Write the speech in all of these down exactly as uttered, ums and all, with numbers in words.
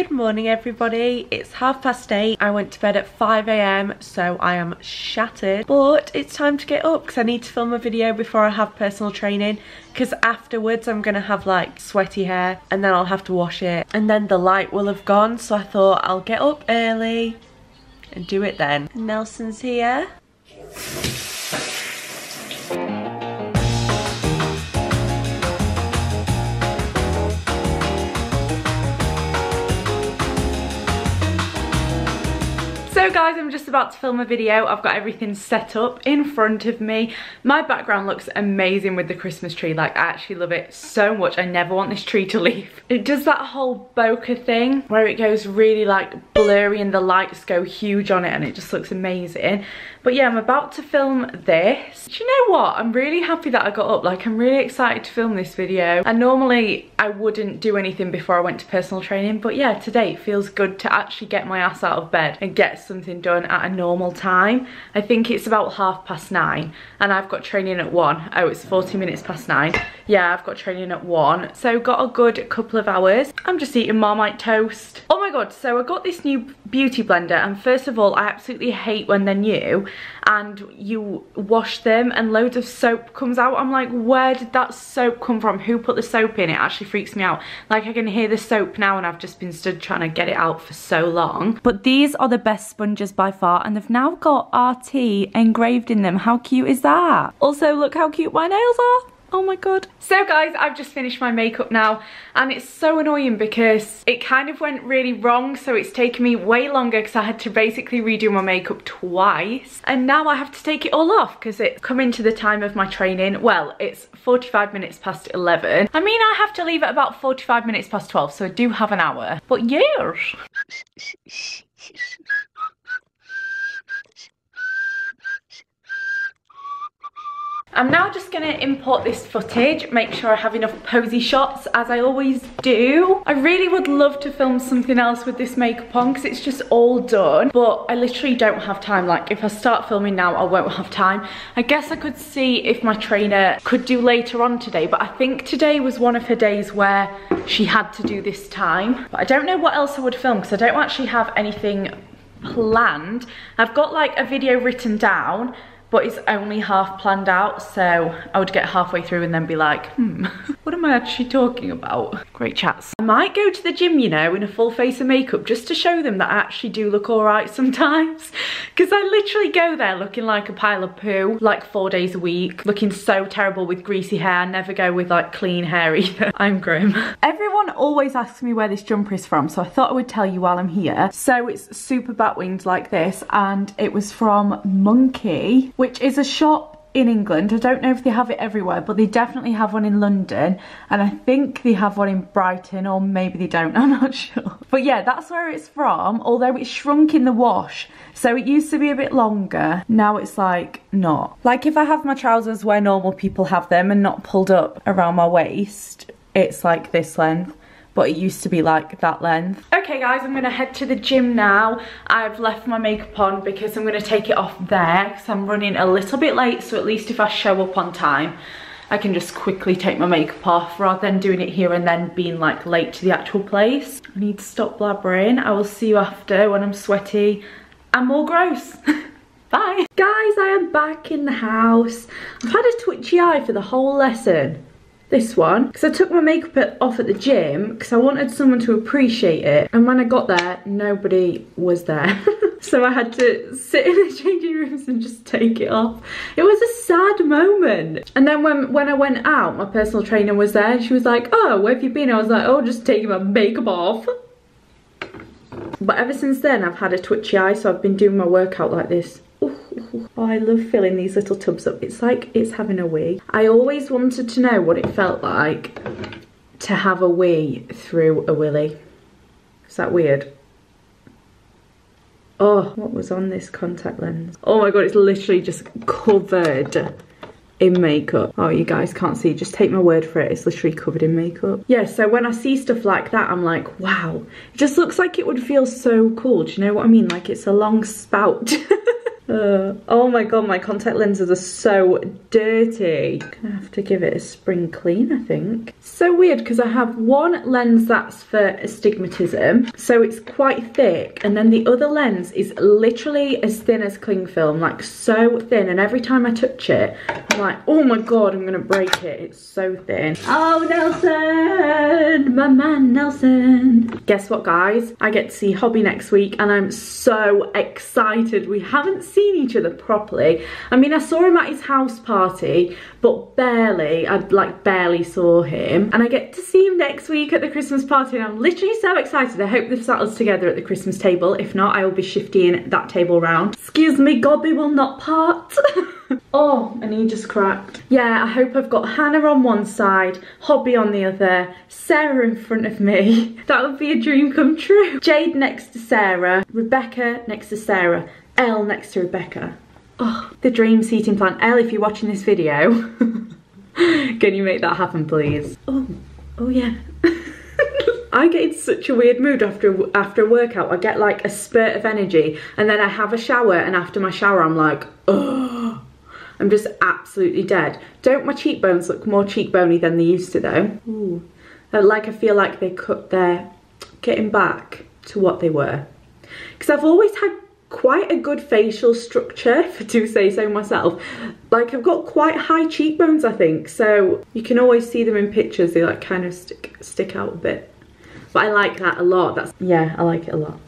Good morning everybody, it's half past eight. I went to bed at five a m so I am shattered, but it's time to get up because I need to film a video before I have personal training, because afterwards I'm gonna have like sweaty hair and then I'll have to wash it and then the light will have gone, so I thought I'll get up early and do it then. Nelson's here. So guys, I'm just about to film a video. I've got everything set up in front of me. My background looks amazing with the Christmas tree. Like, I actually love it so much. I never want this tree to leave. It does that whole bokeh thing where it goes really like blurry and the lights go huge on it and it just looks amazing. But yeah, I'm about to film this. Do you know what? I'm really happy that I got up. Like, I'm really excited to film this video. And normally I wouldn't do anything before I went to personal training. But yeah, today it feels good to actually get my ass out of bed and get something done at a normal time. I think it's about half past nine and I've got training at one. Oh, it's forty minutes past nine. Yeah, I've got training at one. So got a good couple of hours. I'm just eating Marmite toast. Oh my God, so I got this new beauty blender and first of all, I absolutely hate when they're new and you wash them and loads of soap comes out. I'm like, where did that soap come from? Who put the soap in? It actually freaks me out. Like, I can hear the soap now and I've just been stood trying to get it out for so long. But these are the best sponges by far and they've now got R T engraved in them. How cute is that? Also, look how cute my nails are. Oh my God. So guys, I've just finished my makeup now and it's so annoying because it kind of went really wrong, so it's taken me way longer because I had to basically redo my makeup twice and now I have to take it all off because it's come into the time of my training. Well, it's forty-five minutes past eleven. I mean, I have to leave at about forty-five minutes past twelve, so I do have an hour. But yeah. I'm now just going to import this footage, make sure I have enough posy shots as I always do. I really would love to film something else with this makeup on because it's just all done, but I literally don't have time. Like, if I start filming now, I won't have time. I guess I could see if my trainer could do later on today, but I think today was one of her days where she had to do this time. But I don't know what else I would film because I don't actually have anything planned. I've got like a video written down, but it's only half planned out, so I would get halfway through and then be like, hmm, what am I actually talking about? Great chats. I might go to the gym, you know, in a full face of makeup just to show them that I actually do look all right sometimes. Because I literally go there looking like a pile of poo, like four days a week, looking so terrible with greasy hair. I never go with like clean hair either. I'm grim. Everyone always asks me where this jumper is from, so I thought I would tell you while I'm here. So it's super bat winged like this, and it was from Monkey, which is a shop in England. I don't know if they have it everywhere, but they definitely have one in London. And I think they have one in Brighton, or maybe they don't, I'm not sure. But yeah, that's where it's from, although it's shrunk in the wash. So it used to be a bit longer, now it's like not. Like, if I have my trousers where normal people have them and not pulled up around my waist, it's like this length. But it used to be like that length. Okay guys, I'm gonna head to the gym now. I've left my makeup on because I'm gonna take it off there because I'm running a little bit late, so at least if I show up on time, I can just quickly take my makeup off rather than doing it here and then being like late to the actual place. I need to stop blabbering. I will see you after when I'm sweaty and more gross. Bye. Guys, I am back in the house. I've had a twitchy eye for the whole lesson. This one, because I took my makeup off at the gym because I wanted someone to appreciate it, and when I got there nobody was there. So I had to sit in the changing rooms and just take it off. It was a sad moment. And then when, when I went out, my personal trainer was there and she was like, oh, where have you been? I was like, oh, just taking my makeup off. But ever since then I've had a twitchy eye, so I've been doing my workout like this. Oh, I love filling these little tubs up. It's like it's having a wee. I always wanted to know what it felt like to have a wee through a willy. Is that weird? Oh, what was on this contact lens? Oh my God, it's literally just covered in makeup. Oh, you guys can't see. Just take my word for it. It's literally covered in makeup. Yeah, so when I see stuff like that, I'm like, wow. It just looks like it would feel so cool. Do you know what I mean? Like, it's a long spout. Uh, oh my god, my contact lenses are so dirty. I have to give it a spring clean, I think. So weird, because I have one lens that's for astigmatism, so it's quite thick, and then the other lens is literally as thin as cling film, like so thin, and every time I touch it, I'm like, oh my god, I'm gonna break it, it's so thin. Oh, Nelson! My man, Nelson! Guess what, guys? I get to see Hobby next week, and I'm so excited. We haven't seen seen each other properly. I mean, I saw him at his house party, but barely. I like barely saw him, and I get to see him next week at the Christmas party, and I'm literally so excited. I hope they've sat us together at the Christmas table. If not, I will be shifting that table round. Excuse me, God, we will not part. Oh, and he just cracked. Yeah, I hope I've got Hannah on one side, Hobby on the other, Sarah in front of me. That would be a dream come true. Jade next to Sarah, Rebecca next to Sarah, Elle next to Rebecca. Oh, the dream seating plan. Elle, if you're watching this video, can you make that happen, please? Oh, oh yeah. I get in such a weird mood after after a workout. I get like a spurt of energy, and then I have a shower, and after my shower, I'm like, oh, I'm just absolutely dead. Don't my cheekbones look more cheekbony than they used to though? Ooh. Like I feel like they cut their, getting back to what they were. Because I've always had quite a good facial structure, if I do say so myself. Like, I've got quite high cheekbones, I think, so you can always see them in pictures. They like kind of stick stick out a bit, but I like that a lot. That's, yeah, I like it a lot.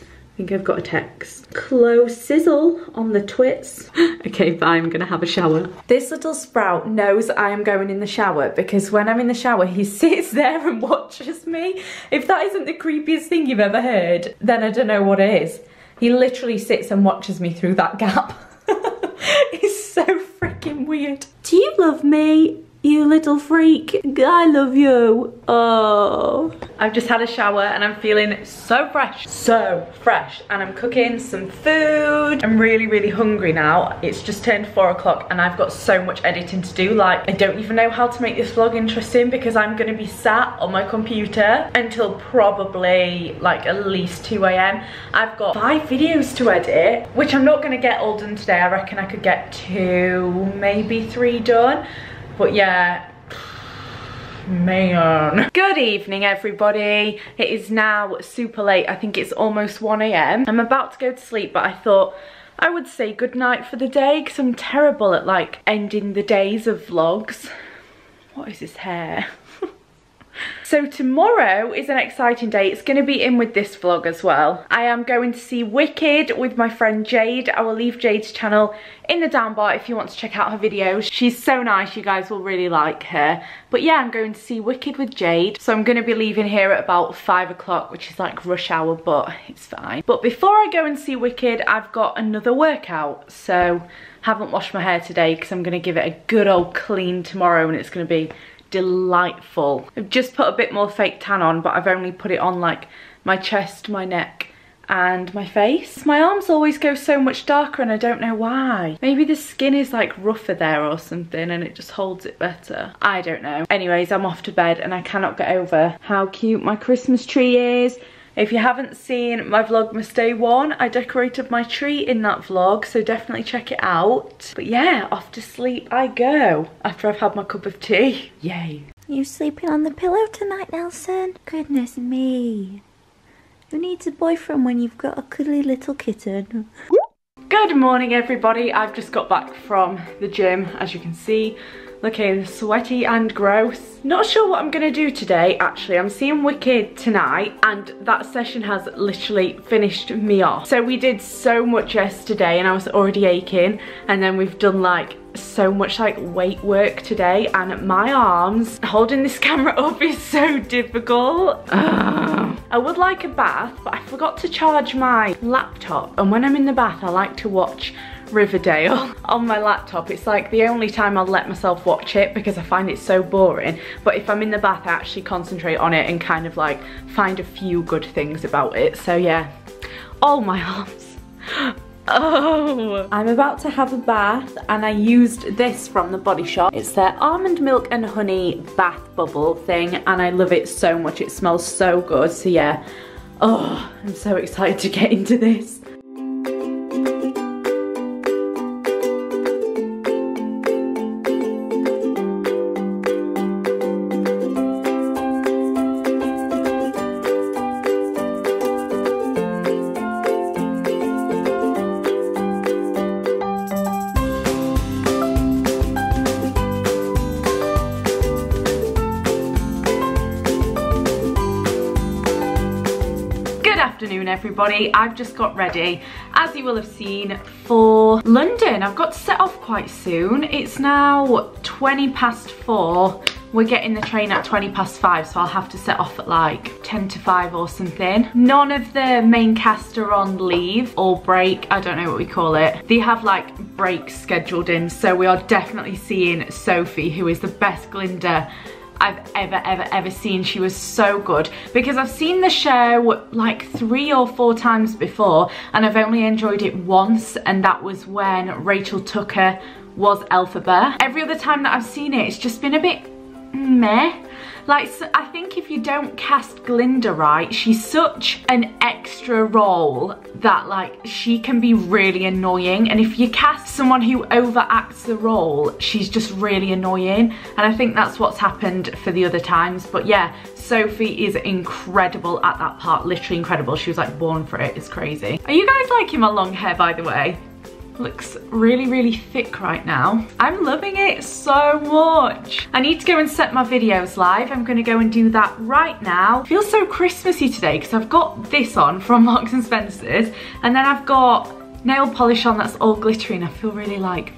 I think I've got a text. Close sizzle on the twits. Okay, bye, I'm gonna have a shower. This little sprout knows I am going in the shower, because when I'm in the shower, he sits there and watches me. If that isn't the creepiest thing you've ever heard, then I don't know what it is. He literally sits and watches me through that gap. It's so freaking weird. Do you love me, you little freak? I love you. Oh. I've just had a shower and I'm feeling so fresh. So fresh. And I'm cooking some food. I'm really, really hungry now. It's just turned four o'clock and I've got so much editing to do. Like, I don't even know how to make this vlog interesting, because I'm going to be sat on my computer until probably like at least two A M I've got five videos to edit, which I'm not going to get all done today. I reckon I could get two, maybe three done. But yeah, man. Good evening, everybody. It is now super late. I think it's almost one A M I'm about to go to sleep, but I thought I would say goodnight for the day, because I'm terrible at like ending the days of vlogs. What is this hair? So tomorrow is an exciting day. It's going to be in with this vlog as well. I am going to see Wicked with my friend Jade. I will leave Jade's channel in the down bar if you want to check out her videos. She's so nice, you guys will really like her. But yeah, I'm going to see Wicked with Jade. So I'm going to be leaving here at about five o'clock, which is like rush hour, but it's fine. But before I go and see Wicked, I've got another workout. So I haven't washed my hair today, because I'm going to give it a good old clean tomorrow, and it's going to be delightful. I've just put a bit more fake tan on, but I've only put it on like my chest, my neck and my face. My arms always go so much darker and I don't know why. Maybe the skin is like rougher there or something and it just holds it better. I don't know. Anyways, I'm off to bed and I cannot get over how cute my Christmas tree is. If you haven't seen my Vlogmas day one, I decorated my tree in that vlog, so definitely check it out. But yeah, off to sleep I go after I've had my cup of tea. Yay. You're sleeping on the pillow tonight, Nelson? Goodness me. Who needs a boyfriend when you've got a cuddly little kitten? Good morning, everybody. I've just got back from the gym, as you can see. Looking sweaty and gross. Not sure what I'm gonna do today, actually. I'm seeing Wicked tonight, and that session has literally finished me off. So we did so much yesterday and I was already aching, and then we've done like so much like weight work today, and my arms, holding this camera up is so difficult. Ugh. I would like a bath, but I forgot to charge my laptop, and when I'm in the bath I like to watch Riverdale on my laptop. It's like the only time I'll let myself watch it, because I find it so boring. But if I'm in the bath I actually concentrate on it and kind of like find a few good things about it. So yeah. Oh, my arms. Oh. I'm about to have a bath, and I used this from the Body Shop. It's their almond milk and honey bath bubble thing, and I love it so much. It smells so good. So yeah. Oh, I'm so excited to get into this. afternoon, everybody. I've just got ready, as you will have seen, for London. I've got to set off quite soon. It's now twenty past four. We're getting the train at twenty past five, so I'll have to set off at like ten to five or something. None of the main cast are on leave or break. I don't know what we call it. They have like breaks scheduled in, so we are definitely seeing Sophie, who is the best Glinda I've ever, ever, ever seen. She was so good, because I've seen the show like three or four times before, and I've only enjoyed it once, and that was when Rachel Tucker was Elphaba. Every other time that I've seen it, it's just been a bit meh. Like, so I think if you don't cast Glinda right, she's such an extra role that, like, she can be really annoying. And if you cast someone who overacts the role, she's just really annoying. And I think that's what's happened for the other times. But yeah, Sophie is incredible at that part, literally incredible. She was, like, born for it. It's crazy. Are you guys liking my long hair, by the way? Looks really, really thick right now. I'm loving it so much. I need to go and set my videos live. I'm gonna go and do that right now. I feel so Christmassy today because I've got this on from Marks and Spencers, and then I've got nail polish on that's all glittery, and I feel really like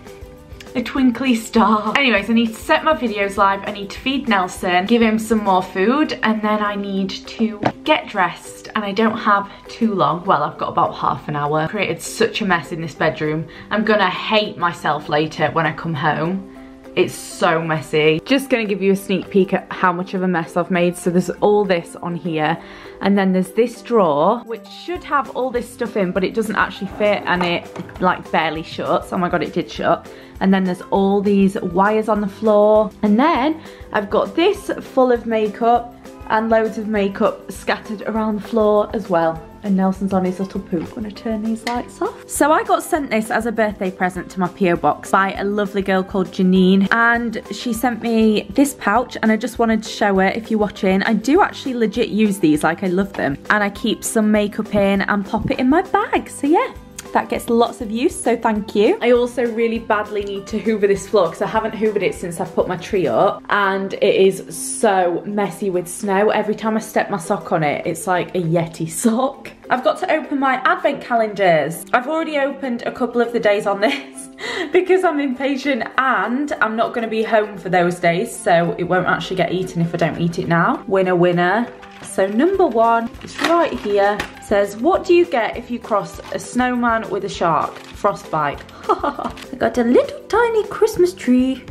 a twinkly star. Anyways, I need to set my videos live. I need to feed Nelson, give him some more food, and then I need to get dressed, and I don't have too long. Well, I've got about half an hour. I created such a mess in this bedroom. I'm gonna hate myself later when I come home. It's so messy. Just gonna give you a sneak peek at how much of a mess I've made. So there's all this on here, and then there's this drawer, which should have all this stuff in, but it doesn't actually fit, and it like barely shuts. Oh my God, it did shut. And then there's all these wires on the floor. And then I've got this full of makeup and loads of makeup scattered around the floor as well. And Nelson's on his little poop. I'm gonna turn these lights off. So I got sent this as a birthday present to my P O box by a lovely girl called Janine, and she sent me this pouch, and I just wanted to show her if you're watching. I do actually legit use these, like I love them, and I keep some makeup in and pop it in my bag, so yeah. That gets lots of use, so thank you. I also really badly need to hoover this floor because I haven't hoovered it since I've put my tree up, and it is so messy with snow. Every time I step my sock on it, it's like a Yeti sock. I've got to open my advent calendars. I've already opened a couple of the days on this because I'm impatient and I'm not going to be home for those days, so it won't actually get eaten if I don't eat it now. Winner, winner. So number one, it's right here. It says, what do you get if you cross a snowman with a shark? Frostbite. I got a little tiny Christmas tree.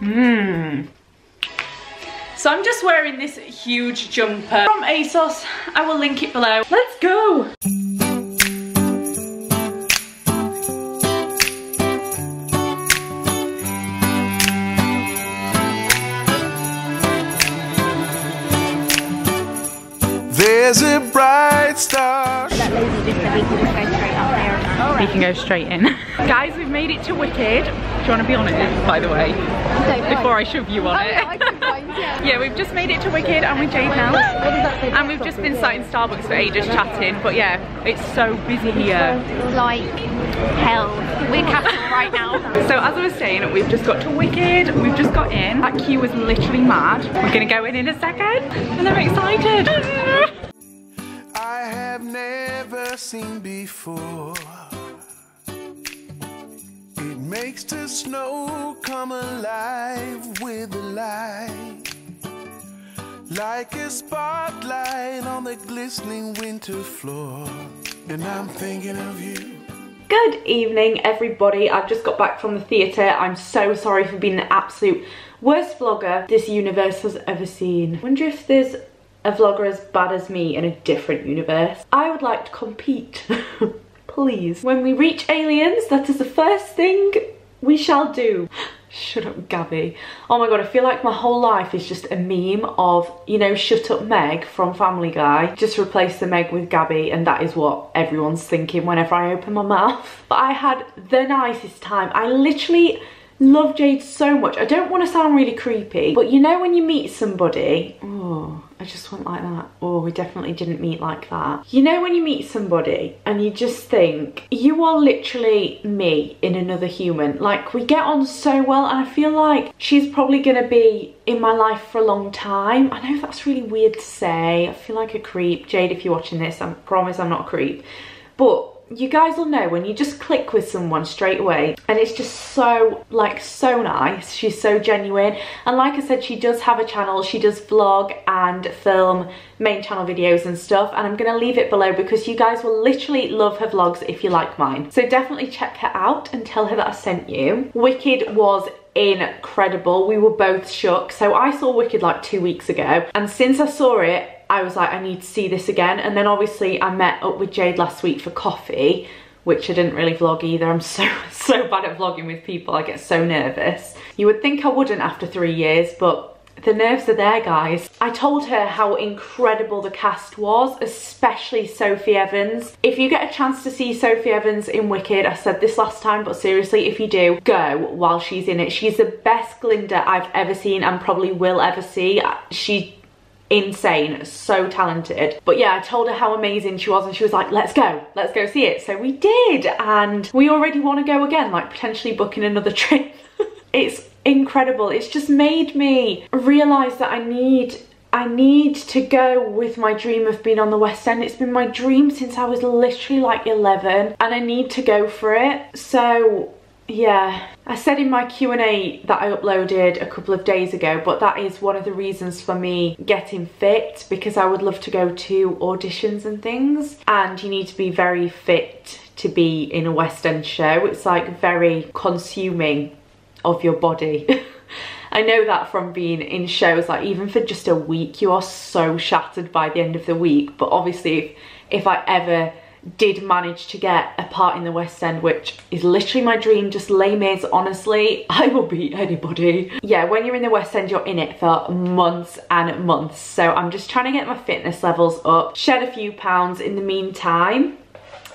Mmm. So I'm just wearing this huge jumper from ASOS. I will link it below. Let's go. There's a bright star. That lady just said we can just go straight up there. Right. We can go straight in. Guys, we've made it to Wicked. Do you want to be on it, by the way? Before I shove you on oh, it. Yeah, I can find, yeah. Yeah, we've just made it to Wicked. I'm with Jade now. And we've just been sat in Starbucks for ages chatting. But yeah, it's so busy here. Like hell. We're catching right now. So as I was saying, we've just got to Wicked. We've just got in. That queue was literally mad. We're going to go in in a second. And I'm excited. I have never seen before. It makes the snow come alive with the light, like a spotlight on the glistening winter floor. And I'm thinking of you. Good evening, everybody. I've just got back from the theatre. I'm so sorry for being the absolute worst vlogger this universe has ever seen. I wonder if there's a vlogger as bad as me in a different universe. I would like to compete, please. When we reach aliens, that is the first thing we shall do. Shut up, Gabby. Oh my God, I feel like my whole life is just a meme of, you know, Shut Up Meg from Family Guy. Just replace the Meg with Gabby, and that is what everyone's thinking whenever I open my mouth. But I had the nicest time. I literally love Jade so much. I don't want to sound really creepy, but you know when you meet somebody, oh, I just went like that. Or we definitely didn't meet like that. You know when you meet somebody and you just think, you are literally me in another human. Like, we get on so well, and I feel like she's probably gonna be in my life for a long time. I know that's really weird to say. I feel like a creep. Jade, if you're watching this, I promise I'm not a creep. But you guys will know when you just click with someone straight away, and it's just so, like, so nice. She's so genuine, and like I said, she does have a channel. She does vlog and film main channel videos and stuff, and I'm gonna leave it below because you guys will literally love her vlogs if you like mine. So definitely check her out and tell her that I sent you. Wicked was incredible. We were both shook. So I saw Wicked like two weeks ago, and since I saw it, I was like, I need to see this again. And then obviously I met up with Jade last week for coffee, which I didn't really vlog either. I'm so, so bad at vlogging with people. I get so nervous. You would think I wouldn't after three years, but the nerves are there, guys. I told her how incredible the cast was, especially Sophie Evans. If you get a chance to see Sophie Evans in Wicked, I said this last time, but seriously, if you do, go while she's in it. She's the best Glinda I've ever seen and probably will ever see. She... insane, so talented. But yeah, I told her how amazing she was, and she was like, let's go, let's go see it. So we did, and we already want to go again, like potentially booking another trip. It's incredible. It's just made me realize that I need I need to go with my dream of being on the West End. It's been my dream since I was literally like eleven, and I need to go for it. So yeah, I said in my Q and A that I uploaded a couple of days ago, but that is one of the reasons for me getting fit, because I would love to go to auditions and things, and you need to be very fit to be in a West End show. It's like very consuming of your body. I know that from being in shows, like even for just a week, you are so shattered by the end of the week. But obviously if, if I ever did manage to get a part in the West End, which is literally my dream, just lame is, honestly, I will beat anybody. Yeah, when you're in the West End, you're in it for months and months. So I'm just trying to get my fitness levels up, shed a few pounds in the meantime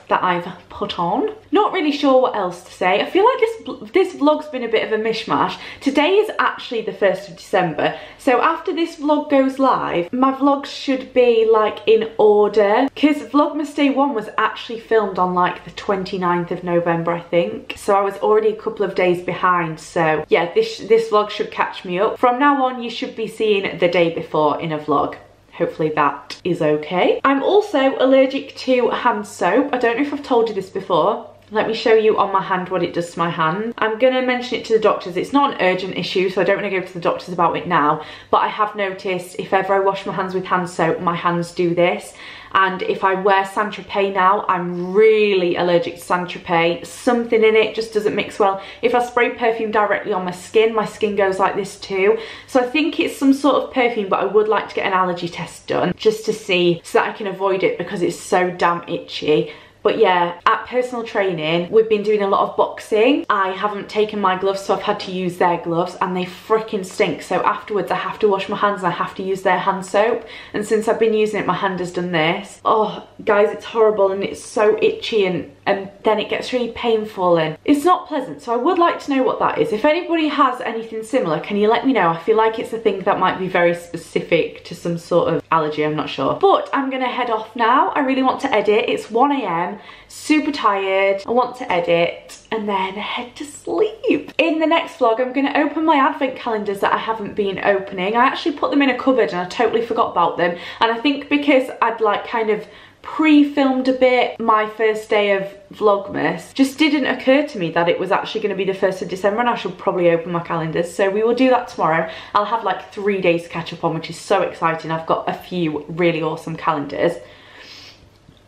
that I've put on. Not really sure what else to say. I feel like this, this vlog's been a bit of a mishmash. Today is actually the first of December, so after this vlog goes live, my vlogs should be like in order, because Vlogmas Day one was actually filmed on like the twenty-ninth of November, I think. So I was already a couple of days behind, so yeah, this, this vlog should catch me up. From now on, you should be seeing the day before in a vlog. Hopefully that is okay. I'm also allergic to hand soap. I don't know if I've told you this before. Let me show you on my hand what it does to my hand. I'm gonna mention it to the doctors. It's not an urgent issue, so I don't wanna go to the doctors about it now, but I have noticed if ever I wash my hands with hand soap, my hands do this. And if I wear Saint-Tropez now, I'm really allergic to Saint-Tropez. Something in it just doesn't mix well. If I spray perfume directly on my skin, my skin goes like this too. So I think it's some sort of perfume, but I would like to get an allergy test done just to see, so that I can avoid it, because it's so damn itchy. But yeah, at personal training, we've been doing a lot of boxing. I haven't taken my gloves, so I've had to use their gloves, and they freaking stink. So afterwards, I have to wash my hands, and I have to use their hand soap. And since I've been using it, my hand has done this. Oh, guys, it's horrible, and it's so itchy, and, and then it gets really painful, and it's not pleasant. So I would like to know what that is. If anybody has anything similar, can you let me know? I feel like it's a thing that might be very specific to some sort of allergy, I'm not sure. But I'm gonna head off now. I really want to edit. It's one A M Super tired. I want to edit and then head to sleep. In the next vlog, I'm going to open my advent calendars that I haven't been opening. I actually put them in a cupboard and I totally forgot about them, and I think because I'd like kind of pre-filmed a bit my first day of Vlogmas, just didn't occur to me that it was actually going to be the first of December, and I should probably open my calendars. So we will do that tomorrow. I'll have like three days to catch up on, which is so exciting. I've got a few really awesome calendars.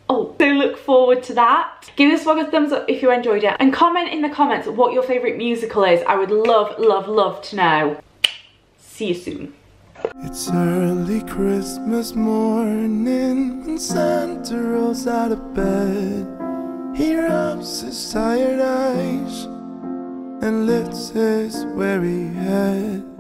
Oh, so look forward to that. Give this vlog a thumbs up if you enjoyed it, and comment in the comments what your favourite musical is. I would love, love, love to know. See you soon. It's early Christmas morning when Santa rolls out of bed. He rubs his tired eyes and lifts his weary head.